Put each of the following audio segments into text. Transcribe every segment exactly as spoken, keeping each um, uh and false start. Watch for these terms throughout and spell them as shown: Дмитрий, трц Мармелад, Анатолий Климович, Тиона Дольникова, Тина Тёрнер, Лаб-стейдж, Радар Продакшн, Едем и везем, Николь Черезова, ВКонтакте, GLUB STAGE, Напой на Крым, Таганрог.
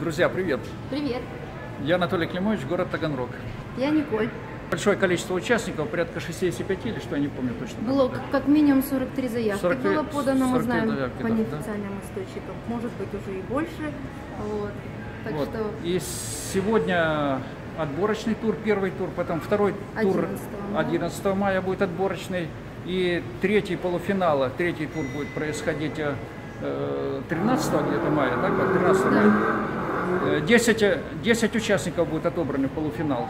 Друзья, привет! Привет! Я Анатолий Климович, город Таганрог. Я Николь. Большое количество участников, порядка шестидесяти пяти или что, я не помню точно. Было как минимум сорок три заявки. сорок три, было подано, мы знаем, заявки, по неофициальным да? источникам. Может быть, уже и больше. Вот. Так вот. Что... И сегодня отборочный тур, первый тур, потом второй тур одиннадцатого мая будет отборочный. И третий полуфинала, третий тур будет происходить тринадцатого где-то мая, так? тринадцатого мая. десять, десять участников будет отобраны в полуфинал.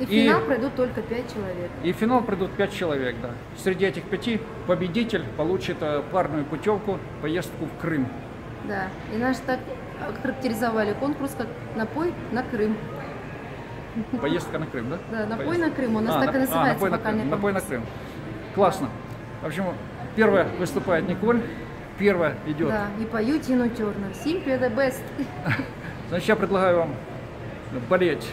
И в финал и, пройдут только пять человек. И в финал пройдут пять человек, да. Среди этих пяти победитель получит парную путевку, поездку в Крым. Да, и наш так характеризовали конкурс как «Напой на Крым». Поездка на Крым, да? Да, «Напой Поездка. на Крым», у нас а, так на... и называется а, «Напой, на Крым. напой на Крым». Классно. В общем, первая выступает Николь, первая идет. Да, и пою Тину Тёрнер. Simply the best. Значит, я предлагаю вам болеть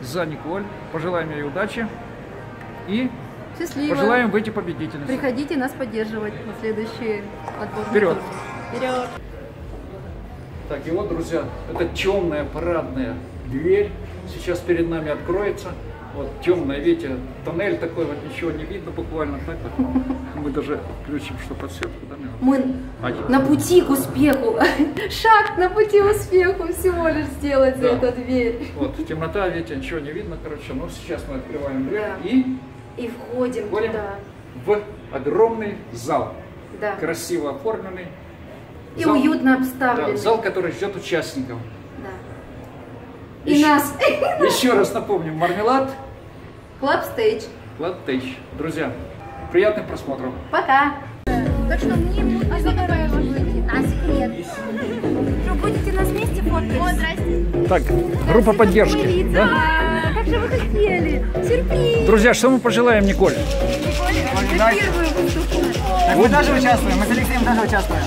за Николь, пожелаем ей удачи и счастливо. Пожелаем выйти победительницей. Приходите нас поддерживать на следующие отборы. Вперед! Вперед! Так, и вот, друзья, это темная парадная дверь. Сейчас перед нами откроется. Вот темная, видите, тоннель такой, вот ничего не видно буквально. Так, мы даже включим, что подсветку. Да? Мы Один. на пути к успеху. Шаг на пути к успеху всего лишь сделать да. за эту дверь. Вот темнота, видите, ничего не видно, короче. Но сейчас мы открываем дверь да. и... И входим, входим туда. В огромный зал. Да. Красиво оформленный. И зал, уютно обставленный. Да, зал, который ждет участников. Да. И еще, нас. Еще раз напомним, мармелад. Лаб-стейдж. Лаб-стейдж. Друзья, приятных просмотров. Пока. Так что мне а такая а секрет. Что, будете нас вместе фоткать? О, здрасте. Так, группа как поддержки. Да? Да, как же вы хотели. Сюрприз. Друзья, что мы пожелаем Николь? Николь, это первую выступку. Так мы даже участвуем, мы с Алексеем даже участвуем.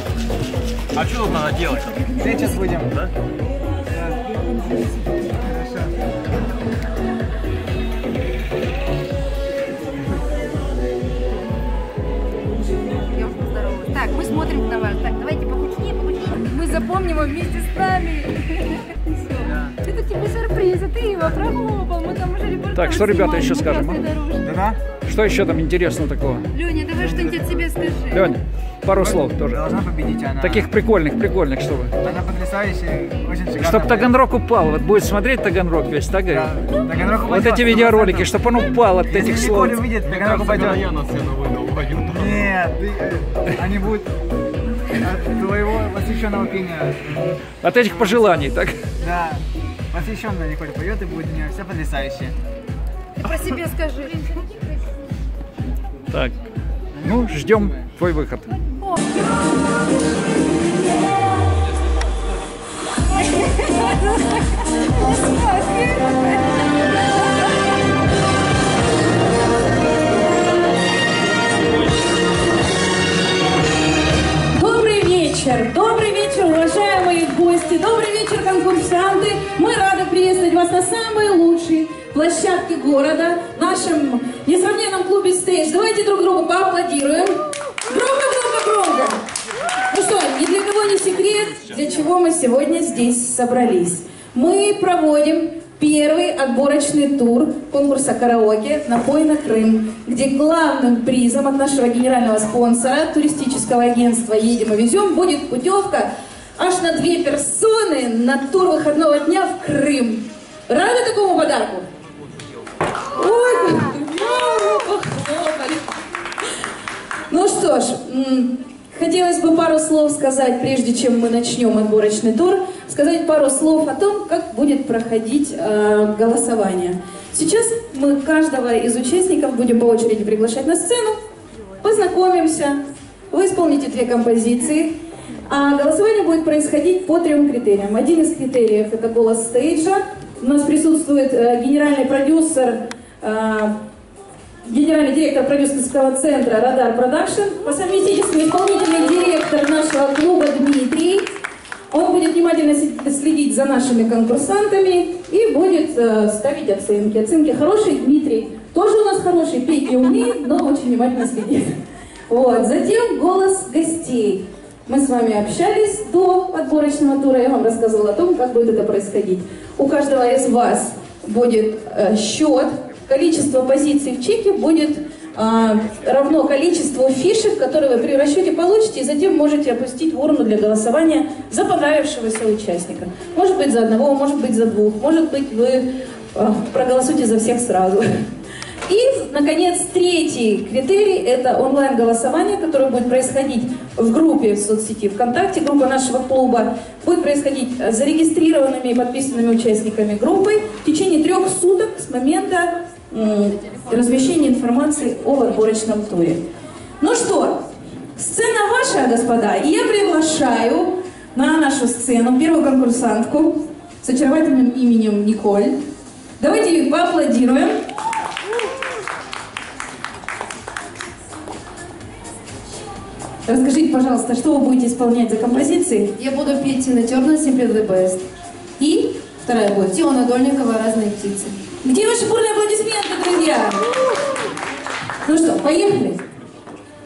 А что тут надо делать? Сейчас будем. Да? Так, мы смотрим на вас. Так, давайте покрутнее, покрутнее. Мы запомним его вместе с нами. Все. Это тебе сюрприз, а ты его прохлопал. Мы там уже репортаж. Так, что ребята еще скажем? Да. Что еще там интересного такого? Леня, давай что-нибудь от себя скажи. Леня, пару слов тоже. Должна победить она. Таких прикольных, прикольных, чтобы. Она потрясающая, очень шикарная. Чтобы Таганрог упал. Вот будет смотреть Таганрог весь, так? Да. Таганрог упал. Вот эти видеоролики, чтобы он упал от этих слов. Если Николь увидит, Таганрог упадет. Нет, они будут от твоего восхищенного пения. От этих пожеланий, так? Да. Восхищенная Николь поет и будет у нее все потрясающе. Ты про себя скажи. Так, ну ждем твой выход. Добрый вечер, уважаемые гости, добрый вечер, конкурсанты. Мы рады приветствовать вас на самой лучшей площадке города, в нашем несравненном клубе «Стейдж». Давайте друг другу поаплодируем. Громко-громко-громко. Ну что, ни для кого не секрет, для чего мы сегодня здесь собрались. Мы проводим первый отборочный тур конкурса караоке «Напой на Крым», где главным призом от нашего генерального спонсора, туристического агентства «Едем и везем», будет путевка аж на две персоны на тур выходного дня в Крым. Рады такому подарку? Ой, похлопали. Ну что ж, хотелось бы пару слов сказать, прежде чем мы начнем отборочный тур, сказать пару слов о том, как будет проходить э, голосование. Сейчас мы каждого из участников будем по очереди приглашать на сцену, познакомимся, вы исполните две композиции, а голосование будет происходить по трем критериям. Один из критериев – это голос стейджа. У нас присутствует э, генеральный продюсер, э, генеральный директор продюсерского центра «Радар Продакшн», по совместительству исполнительный директор нашего клуба Дмитрий. Он будет внимательно следить за нашими конкурсантами и будет э, ставить оценки. Оценки хорошие, Дмитрий тоже у нас хороший, петь не умеет, но очень внимательно следит. Вот. Затем голос гостей. Мы с вами общались до отборочного тура, я вам рассказывала о том, как будет это происходить. У каждого из вас будет э, счет, количество позиций в чеке будет э, равно количеству фишек, которые вы при расчете получите, и затем можете опустить в урну для голосования за понравившегося участника. Может быть за одного, может быть за двух, может быть вы э, проголосуете за всех сразу. И, наконец, третий критерий – это онлайн-голосование, которое будет происходить в группе в соцсети ВКонтакте, группа нашего клуба, будет происходить с зарегистрированными и подписанными участниками группы в течение трех суток с момента э, размещения информации о отборочном туре. Ну что, сцена ваша, господа, и я приглашаю на нашу сцену первую конкурсантку с очаровательным именем Николь. Давайте ей поаплодируем. Расскажите, пожалуйста, что вы будете исполнять за композиции? Я буду петь Тина Тёрнер «Simply the Best». И вторая будет Тиона Дольникова «Разные птицы». Где ваши бурные аплодисменты, друзья? Ну что, поехали?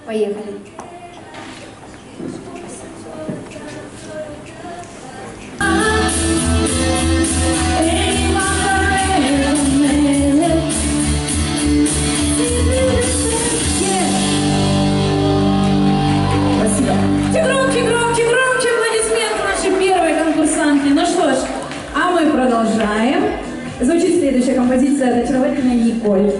Поехали. Продолжаем. Звучит следующая композиция от очаровательной Николь.